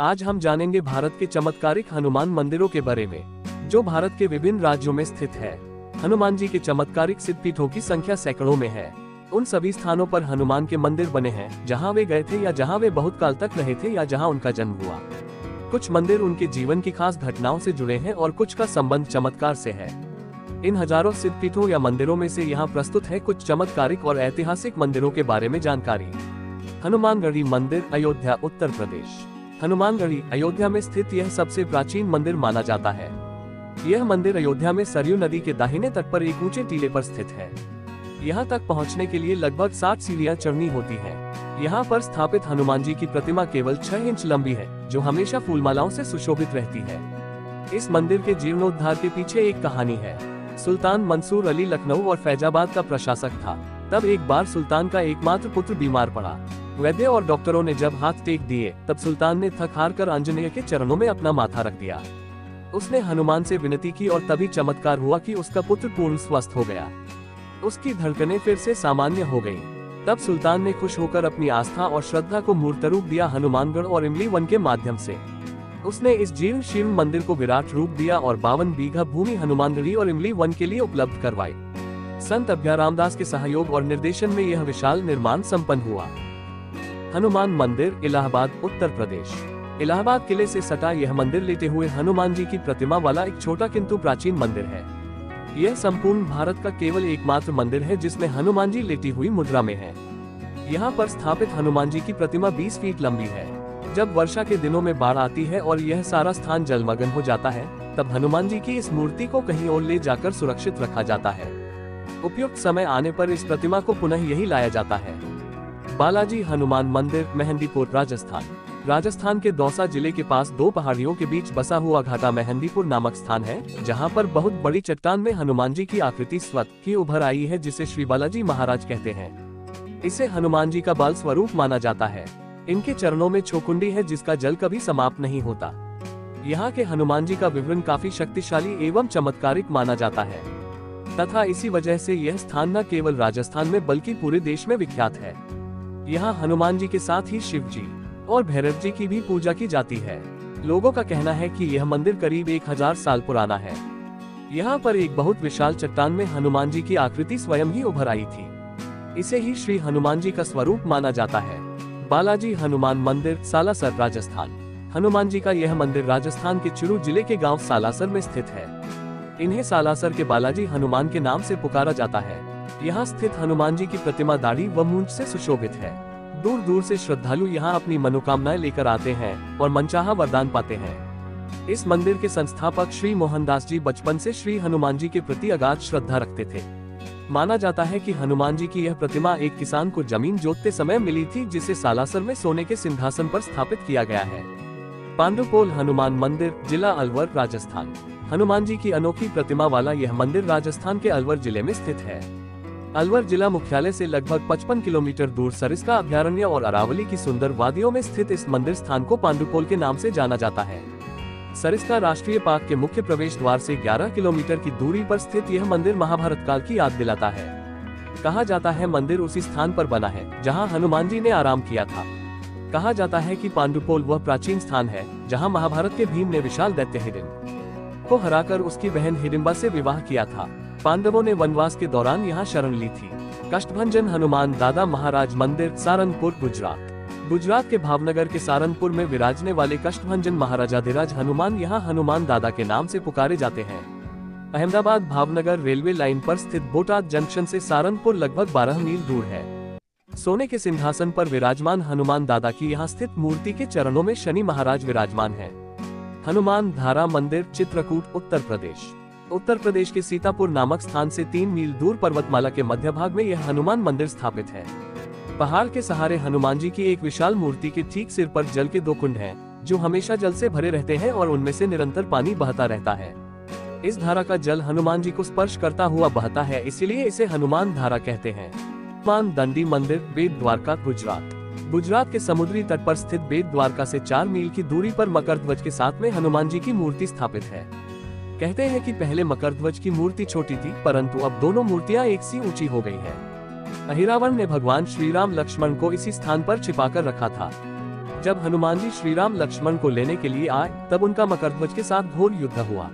आज हम जानेंगे भारत के चमत्कारिक हनुमान मंदिरों के बारे में, जो भारत के विभिन्न राज्यों में स्थित है। हनुमान जी के चमत्कारिक सिद्धपीठों की संख्या सैकड़ों में है। उन सभी स्थानों पर हनुमान के मंदिर बने हैं, जहां वे गए थे या जहां वे बहुत काल तक रहे थे या जहां उनका जन्म हुआ। कुछ मंदिर उनके जीवन की खास घटनाओं से जुड़े हैं और कुछ का संबंध चमत्कार से है। इन हजारों सिद्धपीठों या मंदिरों में से यहाँ प्रस्तुत है कुछ चमत्कारिक और ऐतिहासिक मंदिरों के बारे में जानकारी। हनुमानगढ़ी मंदिर, अयोध्या, उत्तर प्रदेश। हनुमानगढ़ी अयोध्या में स्थित यह सबसे प्राचीन मंदिर माना जाता है। यह मंदिर अयोध्या में सरयू नदी के दाहिने तट पर एक ऊंचे टीले पर स्थित है। यहाँ तक पहुँचने के लिए लगभग 60 सीढ़ियाँ चढ़नी होती हैं। यहाँ पर स्थापित हनुमान जी की प्रतिमा केवल 6 इंच लंबी है, जो हमेशा फूलमालाओं से सुशोभित रहती है। इस मंदिर के जीर्णोद्धार के पीछे एक कहानी है। सुल्तान मंसूर अली लखनऊ और फैजाबाद का प्रशासक था। तब एक बार सुल्तान का एकमात्र पुत्र बीमार पड़ा। वैद्य और डॉक्टरों ने जब हाथ टेक दिए, तब सुल्तान ने थक हार कर आंजनेय के चरणों में अपना माथा रख दिया। उसने हनुमान से विनती की और तभी चमत्कार हुआ कि उसका पुत्र पूर्ण स्वस्थ हो गया। उसकी धड़कनें फिर से सामान्य हो गईं। तब सुल्तान ने खुश होकर अपनी आस्था और श्रद्धा को मूर्त रूप दिया। हनुमानगढ़ और इमली वन के माध्यम से उसने इस जीर्ण शिव मंदिर को विराट रूप दिया और 52 बीघा भूमि हनुमानगढ़ी और इमली वन के लिए उपलब्ध करवाई। संत अभ्या रामदास के सहयोग और निर्देशन में यह विशाल निर्माण संपन्न हुआ। हनुमान मंदिर, इलाहाबाद, उत्तर प्रदेश। इलाहाबाद किले से सटा यह मंदिर लेटे हुए हनुमान जी की प्रतिमा वाला एक छोटा किंतु प्राचीन मंदिर है। यह संपूर्ण भारत का केवल एकमात्र मंदिर है जिसमें हनुमान जी लेटी हुई मुद्रा में है। यहाँ पर स्थापित हनुमान जी की प्रतिमा 20 फीट लंबी है। जब वर्षा के दिनों में बाढ़ आती है और यह सारा स्थान जलमग्न हो जाता है, तब हनुमान जी की इस मूर्ति को कहीं और ले जाकर सुरक्षित रखा जाता है। उपयुक्त समय आने पर इस प्रतिमा को पुनः यही लाया जाता है। बालाजी हनुमान मंदिर, मेहंदीपुर, राजस्थान। राजस्थान के दौसा जिले के पास दो पहाड़ियों के बीच बसा हुआ घाटा मेहंदीपुर नामक स्थान है, जहां पर बहुत बड़ी चट्टान में हनुमान जी की आकृति स्वतः ही उभर आई है, जिसे श्री बालाजी महाराज कहते हैं। इसे हनुमान जी का बाल स्वरूप माना जाता है। इनके चरणों में छोकुंडी है, जिसका जल कभी समाप्त नहीं होता। यहाँ के हनुमान जी का विवरण काफी शक्तिशाली एवं चमत्कारिक माना जाता है तथा इसी वजह से यह स्थान न केवल राजस्थान में बल्कि पूरे देश में विख्यात है। यहाँ हनुमान जी के साथ ही शिव जी और भैरव जी की भी पूजा की जाती है। लोगों का कहना है कि यह मंदिर करीब 1000 साल पुराना है। यहाँ पर एक बहुत विशाल चट्टान में हनुमान जी की आकृति स्वयं ही उभर आई थी। इसे ही श्री हनुमान जी का स्वरूप माना जाता है। बालाजी हनुमान मंदिर, सालासर, राजस्थान। हनुमान जी का यह मंदिर राजस्थान के चूरू जिले के गाँव सालासर में स्थित है। इन्हें सालासर के बालाजी हनुमान के नाम से पुकारा जाता है। यहाँ स्थित हनुमान जी की प्रतिमा दाढ़ी व मूंछ से सुशोभित है। दूर दूर से श्रद्धालु यहाँ अपनी मनोकामनाएं लेकर आते हैं और मनचाहा वरदान पाते हैं। इस मंदिर के संस्थापक श्री मोहनदास जी बचपन से श्री हनुमान जी के प्रति अगाध श्रद्धा रखते थे। माना जाता है कि हनुमान जी की यह प्रतिमा एक किसान को जमीन जोतते समय मिली थी, जिसे सालासर में सोने के सिंहासन पर स्थापित किया गया है। पांडुपोल हनुमान मंदिर, जिला अलवर, राजस्थान। हनुमान जी की अनोखी प्रतिमा वाला यह मंदिर राजस्थान के अलवर जिले में स्थित है। अलवर जिला मुख्यालय से लगभग 55 किलोमीटर दूर सरिस्का अभयारण्य और अरावली की सुंदर वादियों में स्थित इस मंदिर स्थान को पांडुपोल के नाम से जाना जाता है। सरिस्का राष्ट्रीय पार्क के मुख्य प्रवेश द्वार से 11 किलोमीटर की दूरी पर स्थित यह मंदिर महाभारत काल की याद दिलाता है। कहा जाता है मंदिर उसी स्थान पर बना है जहाँ हनुमान जी ने आराम किया था। कहा जाता है कि पांडुपोल वह प्राचीन स्थान है जहाँ महाभारत के भीम ने विशाल दैत्य हिडिंब को हराकर उसकी बहन हिडिम्बा से विवाह किया था। पांडवों ने वनवास के दौरान यहाँ शरण ली थी। कष्टभंजन हनुमान दादा महाराज मंदिर, सारनपुर, गुजरात। गुजरात के भावनगर के सारनपुर में विराजने वाले कष्टभंजन महाराजाधिराज हनुमान यहाँ हनुमान दादा के नाम से पुकारे जाते हैं। अहमदाबाद भावनगर रेलवे लाइन पर स्थित बोटाद जंक्शन से सारनपुर लगभग 12 मील दूर है। सोने के सिंहासन पर विराजमान हनुमान दादा की यहाँ स्थित मूर्ति के चरणों में शनि महाराज विराजमान है। हनुमान धारा मंदिर, चित्रकूट, उत्तर प्रदेश। उत्तर प्रदेश के सीतापुर नामक स्थान से 3 मील दूर पर्वतमाला के मध्य भाग में यह हनुमान मंदिर स्थापित है। पहाड़ के सहारे हनुमान जी की एक विशाल मूर्ति के ठीक सिर पर जल के 2 कुंड हैं, जो हमेशा जल से भरे रहते हैं और उनमें से निरंतर पानी बहता रहता है। इस धारा का जल हनुमान जी को स्पर्श करता हुआ बहता है, इसीलिए इसे हनुमान धारा कहते हैं। हनुमान दंडी मंदिर, वेद द्वारका, गुजरात। गुजरात के समुद्री तट पर स्थित वेद द्वारका से 4 मील की दूरी पर मकरध्वज के साथ में हनुमान जी की मूर्ति स्थापित है। कहते हैं कि पहले मकरध्वज की मूर्ति छोटी थी, परंतु अब दोनों मूर्तियां एक सी ऊंची हो गई हैं। अहिरावन ने भगवान श्री राम लक्ष्मण को इसी स्थान पर छिपाकर रखा था। जब हनुमान जी श्री राम लक्ष्मण को लेने के लिए आए तब उनका मकरध्वज के साथ घोर युद्ध हुआ।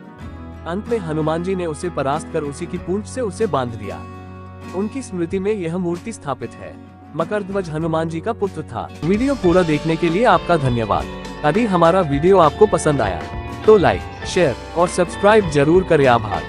अंत में हनुमान जी ने उसे परास्त कर उसी की पूंछ से उसे बांध दिया। उनकी स्मृति में यह मूर्ति स्थापित है। मकरध्वज हनुमान जी का पुत्र था। वीडियो पूरा देखने के लिए आपका धन्यवाद। यदि हमारा वीडियो आपको पसंद आया तो लाइक, शेयर और सब्सक्राइब जरूर करें। आभार।